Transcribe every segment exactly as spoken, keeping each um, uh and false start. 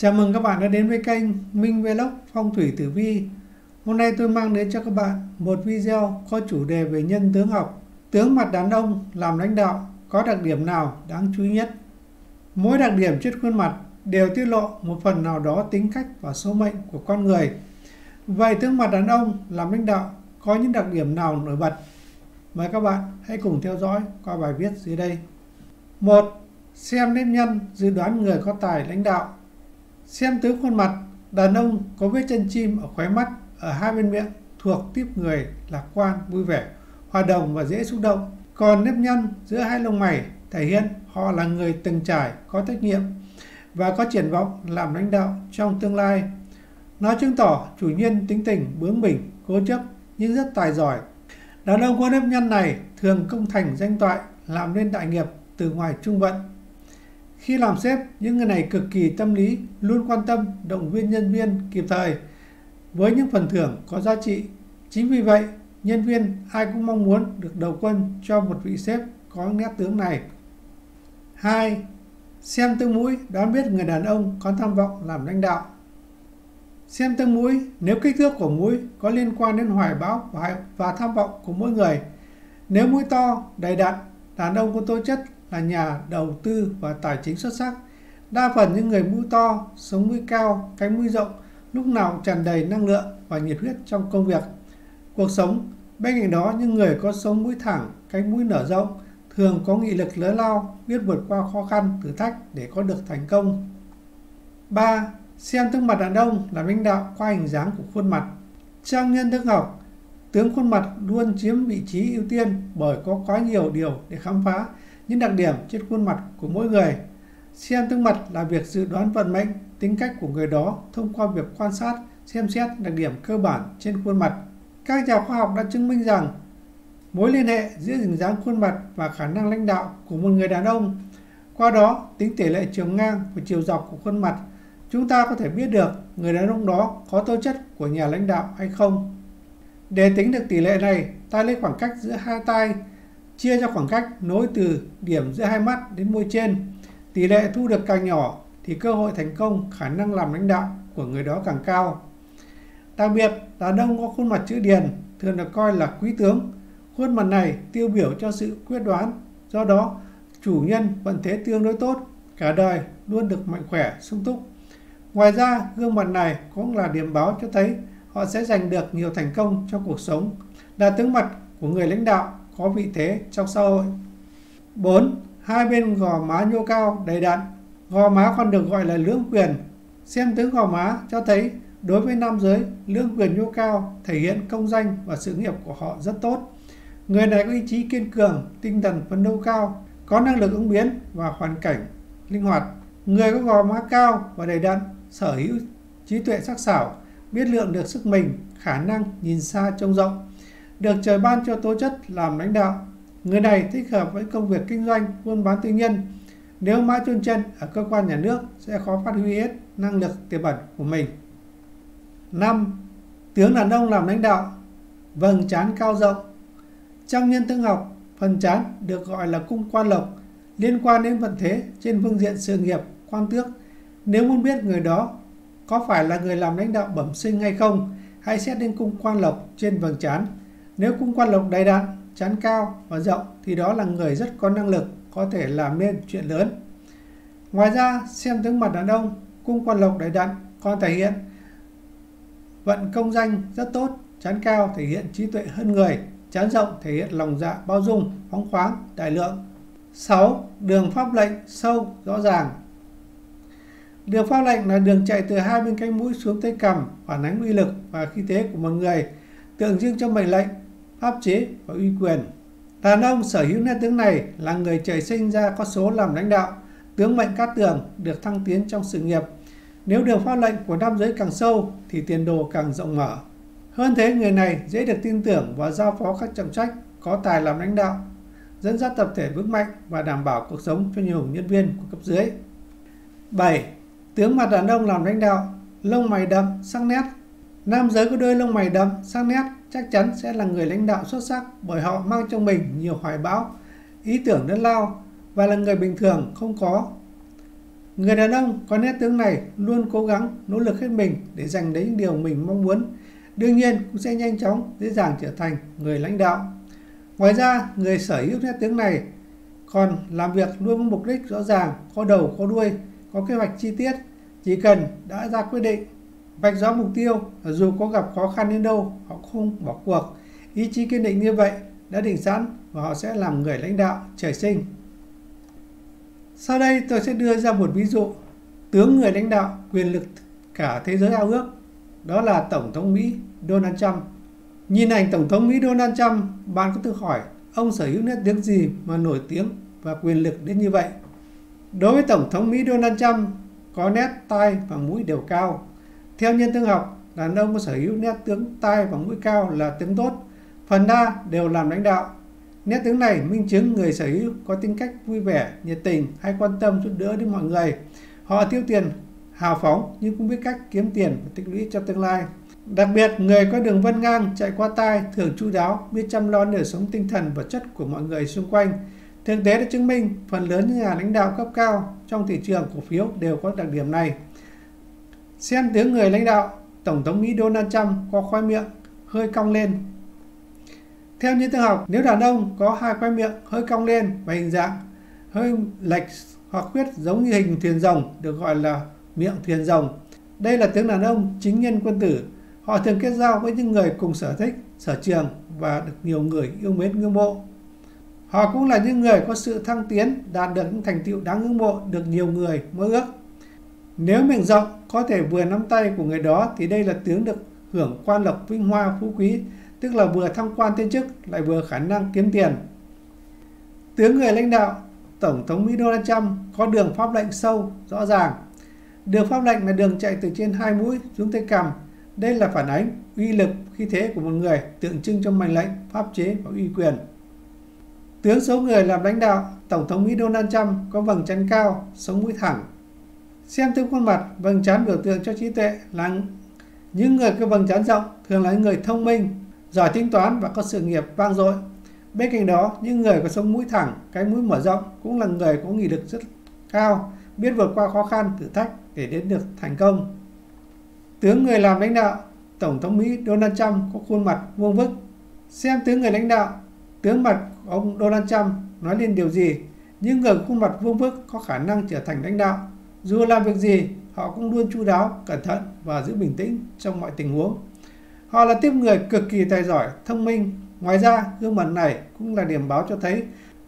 Chào mừng các bạn đã đến với kênh Minh Vlog Phong Thủy Tử Vi. Hôm nay tôi mang đến cho các bạn một video có chủ đề về nhân tướng học. Tướng mặt đàn ông làm lãnh đạo có đặc điểm nào đáng chú ý nhất? Mỗi đặc điểm trên khuôn mặt đều tiết lộ một phần nào đó tính cách và số mệnh của con người. Vậy tướng mặt đàn ông làm lãnh đạo có những đặc điểm nào nổi bật? Mời các bạn hãy cùng theo dõi qua bài viết dưới đây. một. Xem nếp nhân dự đoán người có tài lãnh đạo. Xem tướng khuôn mặt, đàn ông có vết chân chim ở khóe mắt, ở hai bên miệng, thuộc tiếp người lạc quan, vui vẻ, hòa đồng và dễ xúc động. Còn nếp nhăn giữa hai lông mày thể hiện họ là người từng trải, có trách nhiệm và có triển vọng làm lãnh đạo trong tương lai. Nó chứng tỏ chủ nhân tính tình bướng bỉnh, cố chấp nhưng rất tài giỏi. Đàn ông có nếp nhăn này thường công thành danh toại, làm nên đại nghiệp từ ngoài trung vận. Khi làm sếp, những người này cực kỳ tâm lý, luôn quan tâm, động viên nhân viên kịp thời với những phần thưởng có giá trị. Chính vì vậy, nhân viên ai cũng mong muốn được đầu quân cho một vị sếp có nét tướng này. hai. Xem tương mũi đoán biết người đàn ông có tham vọng làm lãnh đạo. Xem tương mũi, nếu kích thước của mũi có liên quan đến hoài bão và tham vọng của mỗi người. Nếu mũi to, đầy đặn, đàn ông có tố chất là nhà đầu tư và tài chính xuất sắc. Đa phần những người mũi to, sống mũi cao, cánh mũi rộng, lúc nào tràn đầy năng lượng và nhiệt huyết trong công việc, cuộc sống. Bên cạnh đó, những người có sống mũi thẳng, cánh mũi nở rộng thường có nghị lực lớn lao, biết vượt qua khó khăn, thử thách để có được thành công. ba. Xem tướng mặt đàn ông là lãnh đạo qua hình dáng của khuôn mặt. Trong nhân tướng học, tướng khuôn mặt luôn chiếm vị trí ưu tiên bởi có quá nhiều điều để khám phá những đặc điểm trên khuôn mặt của mỗi người. Xem tướng mặt là việc dự đoán vận mệnh, tính cách của người đó thông qua việc quan sát, xem xét đặc điểm cơ bản trên khuôn mặt. Các nhà khoa học đã chứng minh rằng mối liên hệ giữa hình dáng khuôn mặt và khả năng lãnh đạo của một người đàn ông. Qua đó, tính tỷ lệ chiều ngang và chiều dọc của khuôn mặt, chúng ta có thể biết được người đàn ông đó có tố chất của nhà lãnh đạo hay không. Để tính được tỷ lệ này, ta lấy khoảng cách giữa hai tai, chia cho khoảng cách nối từ điểm giữa hai mắt đến môi trên. Tỷ lệ thu được càng nhỏ thì cơ hội thành công, khả năng làm lãnh đạo của người đó càng cao. Đặc biệt, đàn ông có khuôn mặt chữ điền thường được coi là quý tướng. Khuôn mặt này tiêu biểu cho sự quyết đoán, do đó chủ nhân vận thế tương đối tốt, cả đời luôn được mạnh khỏe, sung túc. Ngoài ra, gương mặt này cũng là điểm báo cho thấy họ sẽ giành được nhiều thành công trong cuộc sống, là tướng mặt của người lãnh đạo có vị thế trong xã hội. bốn. Hai bên gò má nhô cao, đầy đặn. Gò má còn được gọi là lưỡng quyền. Xem tướng gò má cho thấy đối với nam giới, lưỡng quyền nhô cao thể hiện công danh và sự nghiệp của họ rất tốt. Người này có ý chí kiên cường, tinh thần phấn đấu cao, có năng lực ứng biến và hoàn cảnh linh hoạt. Người có gò má cao và đầy đặn, sở hữu trí tuệ sắc sảo, biết lượng được sức mình, khả năng nhìn xa trông rộng, được trời ban cho tố chất làm lãnh đạo. Người này thích hợp với công việc kinh doanh, buôn bán tư nhân. Nếu mãi chôn chân ở cơ quan nhà nước sẽ khó phát huy hết năng lực tiềm ẩn của mình. năm. Tướng đàn ông làm lãnh đạo, vầng trán cao rộng. Trong nhân tướng học, phần trán được gọi là cung quan lộc, liên quan đến vận thế trên phương diện sự nghiệp, quan tước. Nếu muốn biết người đó có phải là người làm lãnh đạo bẩm sinh hay không, hãy xét đến cung quan lộc trên vầng trán. Nếu cung quan lộc đầy đặn, trán cao và rộng thì đó là người rất có năng lực, có thể làm nên chuyện lớn. Ngoài ra, xem tướng mặt đàn ông, cung quan lộc đầy đặn còn thể hiện vận công danh rất tốt, trán cao thể hiện trí tuệ hơn người, trán rộng thể hiện lòng dạ bao dung, phóng khoáng, đại lượng. sáu. Đường pháp lệnh sâu, rõ ràng. Đường pháp lệnh là đường chạy từ hai bên cánh mũi xuống tới cằm, phản ánh uy lực và khí thế của một người, tượng trưng cho mệnh lệnh, pháp chế và uy quyền. Đàn ông sở hữu nét tướng này là người trời sinh ra có số làm lãnh đạo, tướng mệnh cát tường, được thăng tiến trong sự nghiệp. Nếu đường pháp lệnh của nam giới càng sâu thì tiền đồ càng rộng mở. Hơn thế, người này dễ được tin tưởng và giao phó các trọng trách, có tài làm lãnh đạo, dẫn dắt tập thể vững mạnh và đảm bảo cuộc sống cho nhiều nhân viên của cấp dưới. bảy. Tướng mặt đàn ông làm lãnh đạo, lông mày đậm, sắc nét. Nam giới có đôi lông mày đậm, sắc nét chắc chắn sẽ là người lãnh đạo xuất sắc, bởi họ mang trong mình nhiều hoài bão, ý tưởng lớn lao và là người bình thường không có. Người đàn ông có nét tướng này luôn cố gắng nỗ lực hết mình để giành lấy những điều mình mong muốn. Đương nhiên cũng sẽ nhanh chóng, dễ dàng trở thành người lãnh đạo. Ngoài ra, người sở hữu nét tướng này còn làm việc luôn có mục đích rõ ràng, có đầu, có đuôi, có kế hoạch chi tiết. Chỉ cần đã ra quyết định, vạch rõ mục tiêu, dù có gặp khó khăn đến đâu, họ không bỏ cuộc. Ý chí kiên định như vậy đã định sẵn và họ sẽ làm người lãnh đạo trời sinh. Sau đây tôi sẽ đưa ra một ví dụ tướng người lãnh đạo quyền lực cả thế giới ao ước, đó là Tổng thống Mỹ Donald Trump. Nhìn ảnh Tổng thống Mỹ Donald Trump, bạn có tự hỏi ông sở hữu nét tướng gì mà nổi tiếng và quyền lực đến như vậy. Đối với Tổng thống Mỹ Donald Trump, có nét tai và mũi đều cao. Theo nhân tướng học, đàn ông có sở hữu nét tướng tai và mũi cao là tướng tốt, phần đa đều làm lãnh đạo. Nét tướng này minh chứng người sở hữu có tính cách vui vẻ, nhiệt tình, hay quan tâm giúp đỡ đến mọi người. Họ tiêu tiền hào phóng nhưng cũng biết cách kiếm tiền và tích lũy cho tương lai. Đặc biệt, người có đường vân ngang chạy qua tai thường chu đáo, biết chăm lo đời sống tinh thần và chất của mọi người xung quanh. Thực tế đã chứng minh phần lớn những nhà lãnh đạo cấp cao trong thị trường cổ phiếu đều có đặc điểm này. Xem tướng người lãnh đạo, Tổng thống Mỹ Donald Trump có khóe miệng hơi cong lên. Theo nhân tướng học, nếu đàn ông có hai khóe miệng hơi cong lên và hình dạng hơi lệch hoặc khuyết giống như hình thuyền rồng, được gọi là miệng thuyền rồng. Đây là tướng đàn ông chính nhân quân tử. Họ thường kết giao với những người cùng sở thích, sở trường và được nhiều người yêu mến ngưỡng mộ. Họ cũng là những người có sự thăng tiến, đạt được những thành tựu đáng ngưỡng mộ, được nhiều người mơ ước. Nếu miệng rộng có thể vừa nắm tay của người đó thì đây là tướng được hưởng quan lộc vinh hoa phú quý, tức là vừa thăng quan tiến chức lại vừa khả năng kiếm tiền. Tướng người lãnh đạo Tổng thống Mỹ Donald Trump có đường pháp lệnh sâu, rõ ràng. Đường pháp lệnh là đường chạy từ trên hai mũi xuống tới cằm. Đây là phản ánh uy lực, khí thế của một người, tượng trưng cho mệnh lệnh, pháp chế và uy quyền. Tướng số người làm lãnh đạo, Tổng thống Mỹ Donald Trump có vầng trán cao, sống mũi thẳng. Xem tướng khuôn mặt, vầng trán biểu tượng cho trí tuệ. Là những người có vầng trán rộng thường là những người thông minh, giỏi tính toán và có sự nghiệp vang dội. Bên cạnh đó, những người có sống mũi thẳng, cái mũi mở rộng cũng là người có nghị lực rất cao, biết vượt qua khó khăn, thử thách để đến được thành công. Tướng người làm lãnh đạo, Tổng thống Mỹ Donald Trump có khuôn mặt vuông vức. Xem tướng người lãnh đạo, tướng mặt của ông Donald Trump nói lên điều gì? Những người có khuôn mặt vuông vức có khả năng trở thành lãnh đạo. Dù làm việc gì, họ cũng luôn chu đáo, cẩn thận và giữ bình tĩnh trong mọi tình huống. Họ là tiếp người cực kỳ tài giỏi, thông minh. Ngoài ra, gương mặt này cũng là điểm báo cho thấy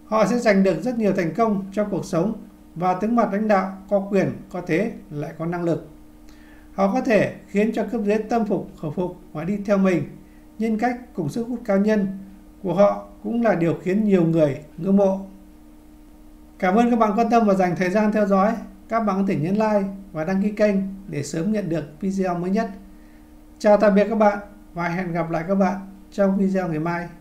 họ sẽ giành được rất nhiều thành công trong cuộc sống, và tướng mặt lãnh đạo có quyền, có thế, lại có năng lực. Họ có thể khiến cho cấp dưới tâm phục, khẩu phục và đi theo mình. Nhân cách cùng sức hút cá nhân của họ cũng là điều khiến nhiều người ngưỡng mộ. Cảm ơn các bạn quan tâm và dành thời gian theo dõi. Các bạn có thể nhấn like và đăng ký kênh để sớm nhận được video mới nhất. Chào tạm biệt các bạn và hẹn gặp lại các bạn trong video ngày mai.